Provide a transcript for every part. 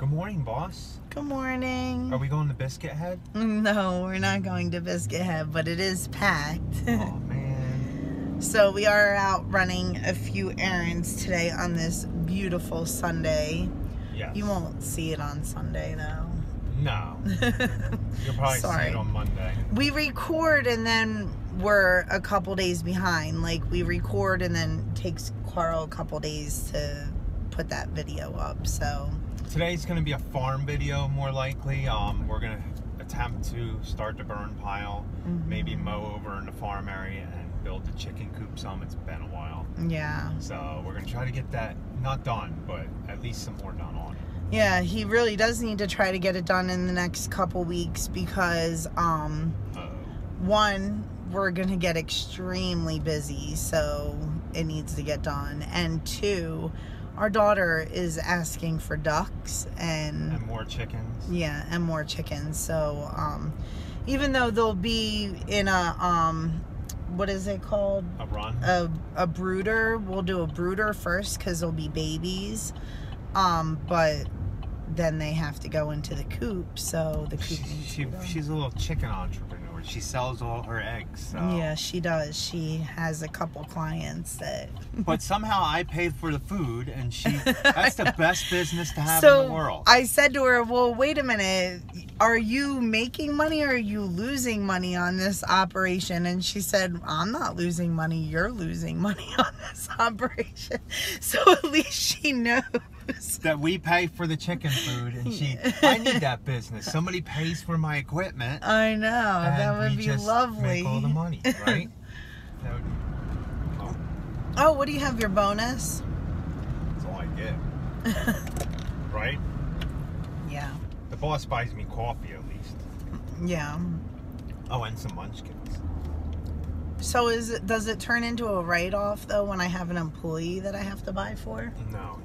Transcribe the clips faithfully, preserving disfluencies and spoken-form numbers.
Good morning, boss. Good morning. Are we going to Biscuit Head? No, we're not going to Biscuit Head, but it is packed. Oh, man. So we are out running a few errands today on this beautiful Sunday. Yes. You won't see it on Sunday, though. No. You'll probably Sorry. see it on Monday. We record and then we're a couple days behind. Like, we record and then it takes Carl a couple days to put that video up. So today's going to be a farm video, more likely. Um, we're going to attempt to start the burn pile, mm-hmm. maybe mow over in the farm area and build the chicken coop some. It's been a while. Yeah. So we're going to try to get that, not done, but at least some more done on it. Yeah, he really does need to try to get it done in the next couple weeks because, um, Uh-oh. one, we're going to get extremely busy, so it needs to get done. And two, our daughter is asking for ducks and... And more chickens. Yeah, and more chickens. So, um, even though they'll be in a, um... what is it called? A run? A, a brooder. We'll do a brooder first because they'll be babies. Um, but... then they have to go into the coop, so the coop she, she, she's a little chicken entrepreneur. She sells all her eggs, so. Yeah, she does. She has a couple clients that but somehow I pay for the food, and she that's the best business to have so in the world. I said to her, well, wait a minute, are you making money or are you losing money on this operation? And she said, I'm not losing money, you're losing money on this operation. So at least she knows that we pay for the chicken food, and she, I need that business. Somebody pays for my equipment. I know, that would be just lovely. Make all the money, right? That would be, oh. oh, what do you have your bonus? That's all I get, right? Yeah. The boss buys me coffee at least. Yeah. Oh, and some munchkins. So is it, does it turn into a write-off though when I have an employee that I have to buy for? No.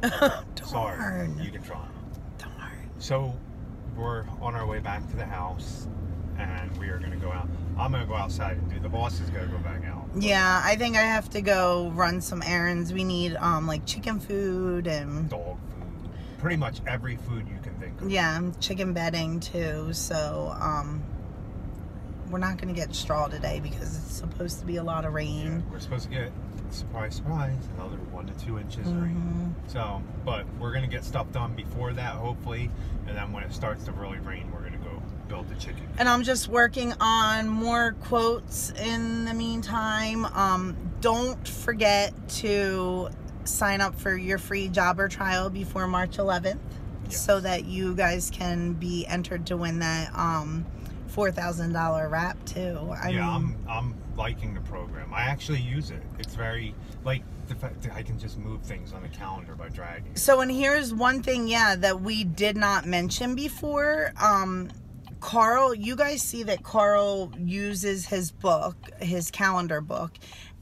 Oh, darn. Sorry, you can try. Darn. So we're on our way back to the house, and we are going to go out. I'm going to go outside and do. The boss is going to go back out. Yeah, I think I have to go run some errands. We need um like chicken food and dog food. Pretty much every food you can think of. Yeah, chicken bedding too. So um, we're not going to get straw today because it's supposed to be a lot of rain. Yeah, we're supposed to get. Surprise, surprise, another one to two inches mm-hmm. rain. So, but we're going to get stuff done before that, hopefully. And then when it starts to really rain, we're going to go build the chicken. And I'm just working on more quotes in the meantime. Um, don't forget to sign up for your free Jobber trial before March eleventh. Yes. So that you guys can be entered to win that um, four thousand dollar wrap, too. I yeah, mean, I'm... I'm liking the program. I actually use it. It's very, like, the fact that I can just move things on the calendar by dragging. So, and here's one thing, yeah, that we did not mention before. Um, Carl, you guys see that Carl uses his book, his calendar book,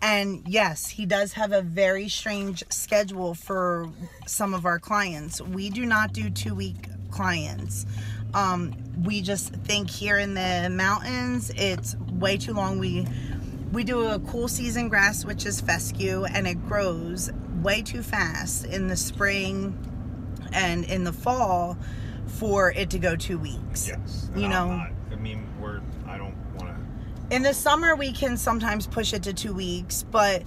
and yes, he does have a very strange schedule for some of our clients. We do not do two-week clients. Um, we just think here in the mountains, it's way too long. We... We do a cool season grass, which is fescue, and it grows way too fast in the spring and in the fall for it to go two weeks. Yes. You know, not, I mean, we're, I don't want to. In the summer, we can sometimes push it to two weeks, but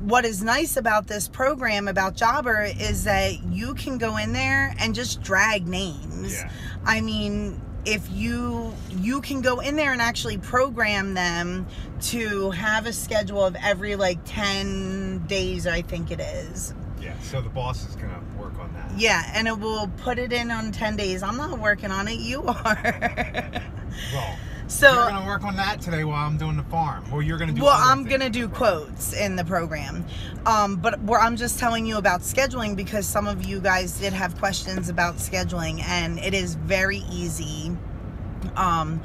what is nice about this program, about Jobber, is that you can go in there and just drag names. Yeah. I mean, if you you can go in there and actually program them to have a schedule of every like ten days, I think it is. Yeah, so the boss is gonna work on that. Yeah, and it will put it in on ten days. I'm not working on it, you are. Well, so you're gonna work on that today while I'm doing the farm. Or you're gonna do well I'm gonna do quotes in the program, um but where I'm just telling you about scheduling, because some of you guys did have questions about scheduling, and it is very easy um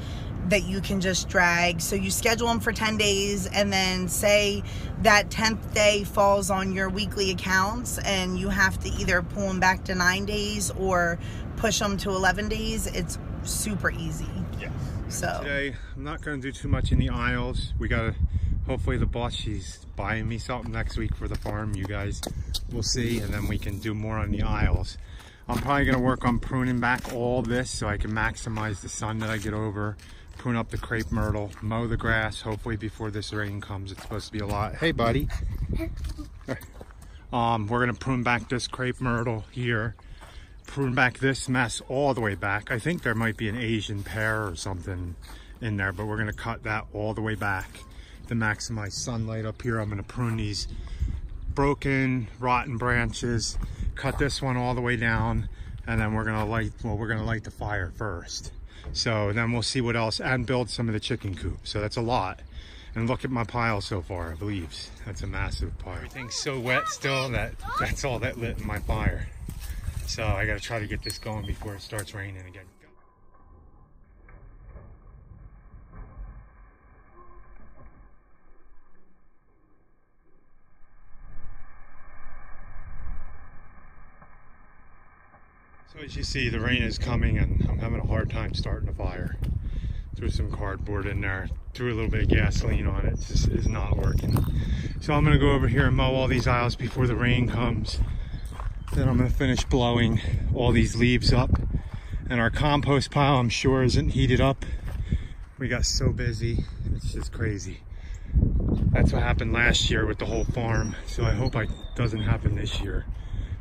that you can just drag. So you schedule them for ten days, and then say that tenth day falls on your weekly accounts, and you have to either pull them back to nine days or push them to eleven days. It's super easy. Yes. So today I'm not going to do too much in the aisles. We gotta, hopefully the boss, she's buying me something next week for the farm. You guys will see, and then we can do more on the aisles. I'm probably gonna work on pruning back all this so I can maximize the sun that I get over, prune up the crepe myrtle, mow the grass, hopefully before this rain comes. It's supposed to be a lot. Hey, buddy. Um, we're gonna prune back this crepe myrtle here, prune back this mess all the way back. I think there might be an Asian pear or something in there, but we're gonna cut that all the way back to maximize sunlight up here. I'm gonna prune these broken, rotten branches, cut this one all the way down, and then we're gonna light, well, we're gonna light the fire first. So then we'll see what else, and build some of the chicken coop. So that's a lot. And look at my pile so far of leaves. That's a massive pile. Everything's so wet still that that's all that lit in my fire. So I gotta try to get this going before it starts raining again. So as you see, the rain is coming and I'm having a hard time starting a fire. Threw some cardboard in there, threw a little bit of gasoline on it. It just is not working. So I'm gonna go over here and mow all these aisles before the rain comes. Then I'm gonna finish blowing all these leaves up. And our compost pile, I'm sure, isn't heated up. We got so busy, it's just crazy. That's what happened last year with the whole farm. So I hope it doesn't happen this year.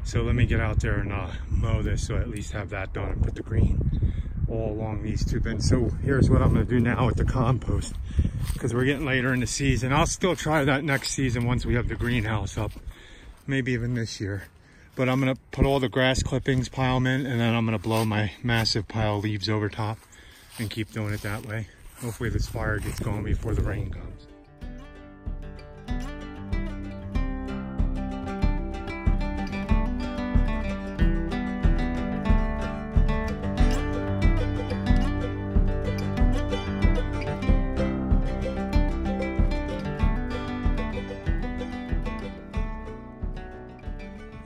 So let me get out there and uh, mow this, so I at least have that done and put the green all along these two bins. So here's what I'm gonna do now with the compost, because we're getting later in the season. I'll still try that next season once we have the greenhouse up, maybe even this year. But I'm gonna put all the grass clippings, pile them in, and then I'm gonna blow my massive pile of leaves over top and keep doing it that way. Hopefully this fire gets going before the rain comes.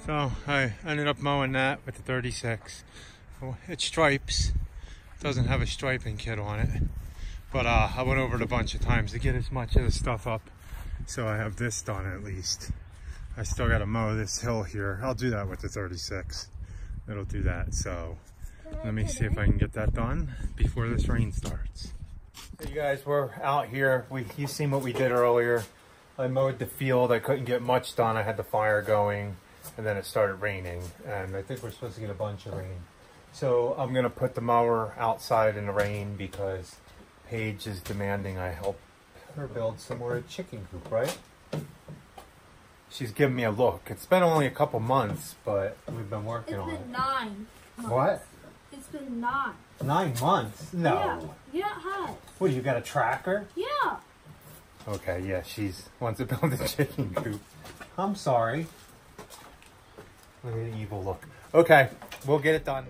So I ended up mowing that with the thirty-six. Well, it stripes, doesn't have a striping kit on it. But uh, I went over it a bunch of times to get as much of the stuff up, so I have this done at least. I still gotta mow this hill here. I'll do that with the thirty-six. It'll do that, so let me see if I can get that done before this rain starts. So you guys, we're out here. We, you've seen what we did earlier. I mowed the field, I couldn't get much done. I had the fire going. And then it started raining, and I think we're supposed to get a bunch of rain. So I'm gonna put the mower outside in the rain because Paige is demanding I help her build some more chicken coop, right? She's giving me a look. It's been only a couple months, but we've been working on it. It's been nine months. What? It's been nine. Nine months? No. Yeah, yeah it has. What, you got a tracker? Yeah. Okay, yeah, she's wants to build a chicken coop. I'm sorry. Look at the evil look. Okay, we'll get it done.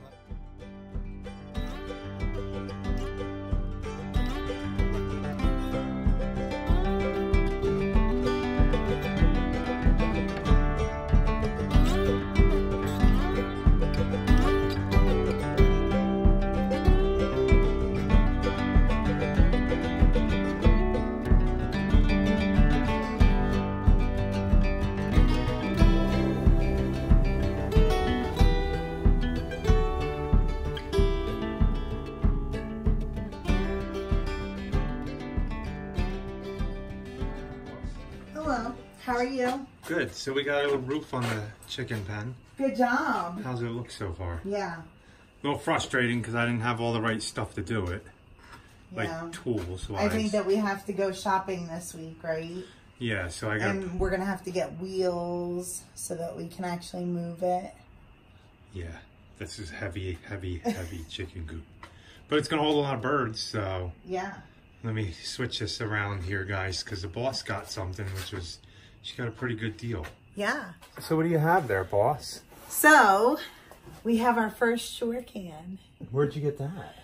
How are you? Good. So we got a roof on the chicken pen. Good job. How's it look so far? Yeah. A little frustrating because I didn't have all the right stuff to do it. Like yeah. tools wise. I think that we have to go shopping this week, right? Yeah, so I got And we're going to have to get wheels so that we can actually move it. Yeah. This is heavy, heavy, heavy chicken coop. But it's going to hold a lot of birds, so... Yeah. Let me switch this around here, guys, because the boss got something, which was... She got a pretty good deal. Yeah. So what do you have there, boss? So, we have our first SureCan. Where'd you get that?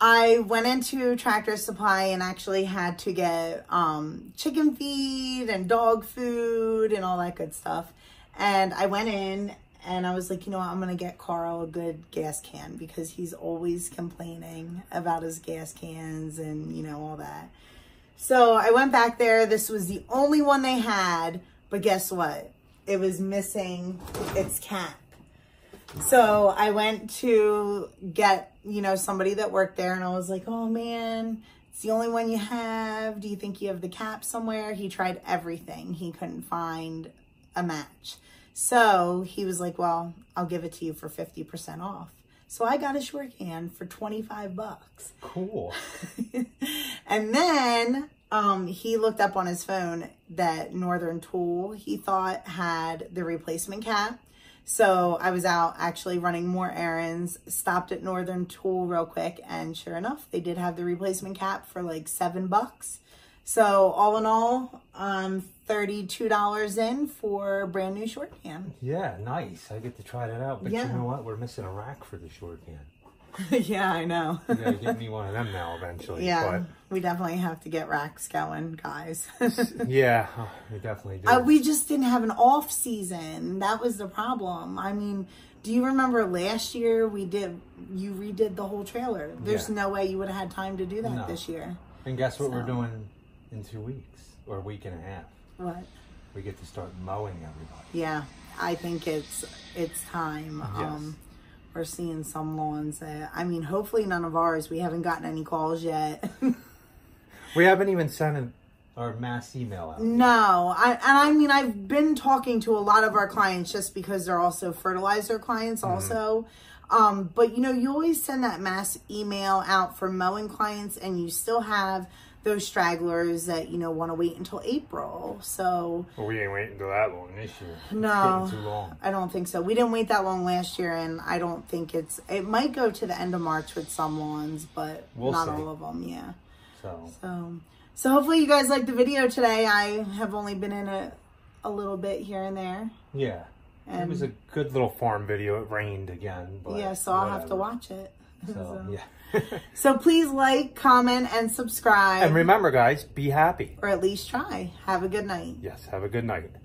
I went into Tractor Supply and actually had to get um, chicken feed and dog food and all that good stuff. And I went in and I was like, you know what, I'm gonna get Carl a good gas can because he's always complaining about his gas cans and you know, all that. So I went back there. This was the only one they had, but guess what? It was missing its cap. So I went to get, you know, somebody that worked there, and I was like, oh man, it's the only one you have. Do you think you have the cap somewhere? He tried everything. He couldn't find a match. So he was like, well, I'll give it to you for fifty percent off. So I got a SureCan for twenty-five bucks. Cool. And then um, he looked up on his phone that Northern Tool, he thought, had the replacement cap. So I was out actually running more errands, stopped at Northern Tool real quick, and sure enough, they did have the replacement cap for like seven bucks. So all in all, um, thirty-two dollars in for brand new SureCan. Yeah, nice. I get to try that out. But yeah, you know what? We're missing a rack for the SureCan. Yeah, I know. You gotta get me one of them now eventually. Yeah, but we definitely have to get racks going, guys. Yeah, we definitely do. Uh, we just didn't have an off season. That was the problem. I mean, do you remember last year we did, you redid the whole trailer? There's yeah. no way you would have had time to do that no. this year. And guess what so. we're doing in two weeks or a week and a half? What? We get to start mowing everybody. Yeah, I think it's it's time. Yes. Um, We're seeing some lawns that, I mean, hopefully none of ours. We haven't gotten any calls yet. We haven't even sent a, our mass email out. No. I, and I mean, I've been talking to a lot of our clients just because they're also fertilizer clients mm-hmm. also. Um, but, you know, you always send that mass email out for mowing clients, and you still have those stragglers that, you know, want to wait until April. So well, we ain't waiting until that long this year. It's no, too long. I don't think so. We didn't wait that long last year, and I don't think it's, it might go to the end of March with some lawns, but we'll not see. all of them. Yeah. So. so, so hopefully you guys liked the video today. I have only been in it a, a little bit here and there. Yeah. And it was a good little farm video. It rained again. But yeah. So I'll whatever. have to watch it. So, yeah. So please like, comment, and subscribe. And remember, guys, be happy. Or at least try. Have a good night. Yes, have a good night.